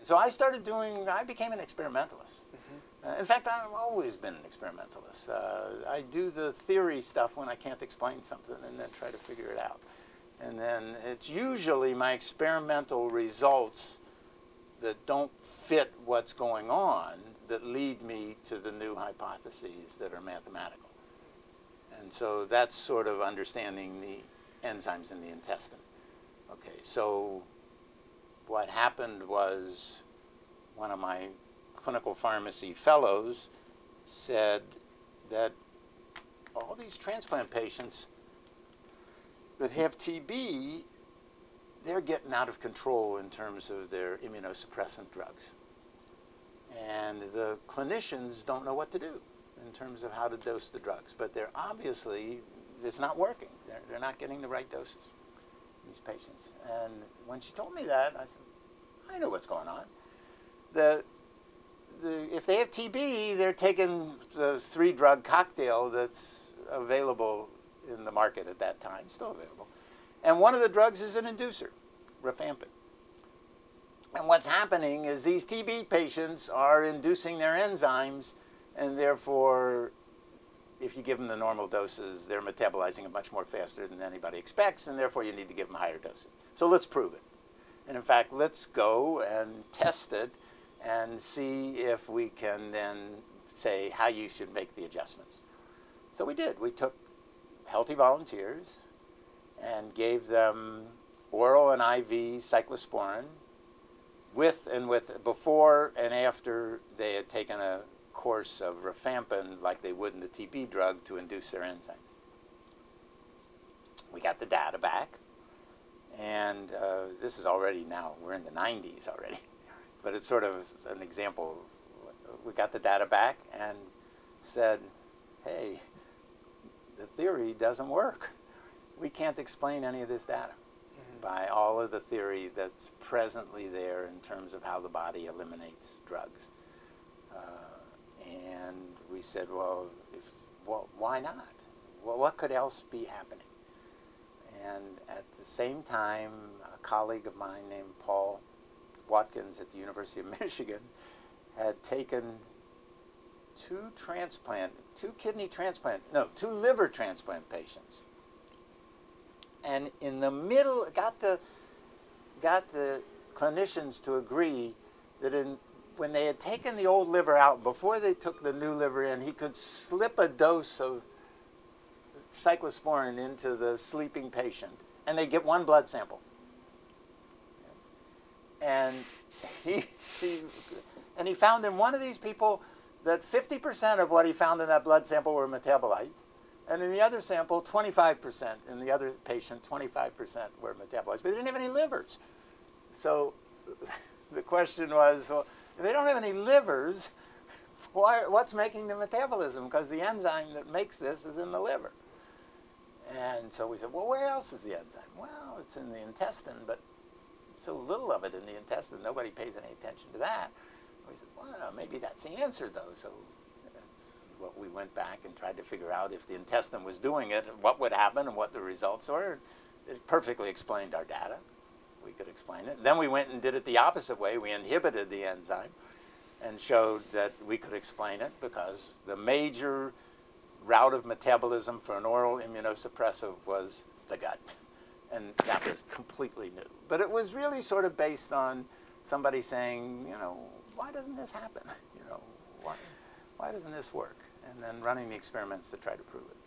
And so I became an experimentalist. In fact, I've always been an experimentalist. I do the theory stuff when I can't explain something and then try to figure it out. And then it's usually my experimental results that don't fit what's going on that lead me to the new hypotheses that are mathematical. And so that's sort of understanding the enzymes in the intestine. Okay, so what happened was one of my clinical pharmacy fellows said that all these transplant patients that have TB, they're getting out of control in terms of their immunosuppressant drugs. And the clinicians don't know what to do in terms of how to dose the drugs. But they're obviously, it's not working. They're not getting the right doses, these patients. And when she told me that, I said, I know what's going on. If they have TB, they're taking the 3-drug cocktail that's available in the market at that time, still available. And one of the drugs is an inducer, rifampin. And what's happening is these TB patients are inducing their enzymes, and therefore, if you give them the normal doses, they're metabolizing it much more faster than anybody expects, and therefore you need to give them higher doses. So let's prove it. And in fact, let's go and test it and see if we can then say how you should make the adjustments. So we did. We took healthy volunteers and gave them oral and IV cyclosporine before and after they had taken a course of rifampin like they would in the TB drug to induce their enzymes. We got the data back, and this is already now, we're in the 90s already. But it's sort of an example. We got the data back and said, hey, the theory doesn't work. We can't explain any of this data by all of the theory that's presently there in terms of how the body eliminates drugs. And we said, well, why not? Well, what could else be happening? And at the same time, a colleague of mine named Paul Watkins at the University of Michigan had taken 2 liver transplant patients, and in the middle got the clinicians to agree that when they had taken the old liver out before they took the new liver in, he could slip a dose of cyclosporine into the sleeping patient, and they'd get one blood sample. And he found in one of these people that 50% of what he found in that blood sample were metabolites. And in the other sample, 25%. In the other patient, 25% were metabolites. But they didn't have any livers. So the question was, well, if they don't have any livers, what's making the metabolism? Because the enzyme that makes this is in the liver. And so we said, well, where else is the enzyme? Well, it's in the intestine, but so little of it in the intestine, nobody pays any attention to that. We said, well, maybe that's the answer, though. So that's what we went back and tried to figure out if the intestine was doing it, what would happen and what the results were. It perfectly explained our data. We could explain it. Then we went and did it the opposite way. We inhibited the enzyme and showed that we could explain it because the major route of metabolism for an oral immunosuppressive was the gut. And that was completely new. But it was really sort of based on somebody saying, you know, why doesn't this happen? You know, why doesn't this work? And then running the experiments to try to prove it.